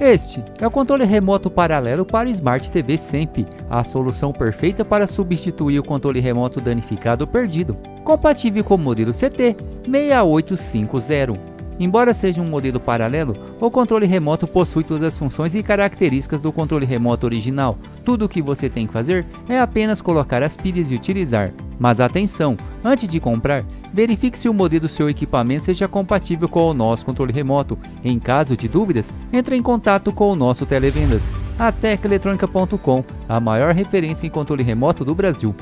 Este é o controle remoto paralelo para o Smart TV Semp, a solução perfeita para substituir o controle remoto danificado ou perdido, compatível com o modelo CT 6850. Embora seja um modelo paralelo, o controle remoto possui todas as funções e características do controle remoto original. Tudo o que você tem que fazer é apenas colocar as pilhas e utilizar. Mas atenção, antes de comprar, verifique se o modelo do seu equipamento seja compatível com o nosso controle remoto. Em caso de dúvidas, entre em contato com o nosso Televendas, a Teceletrônica.com, a maior referência em controle remoto do Brasil.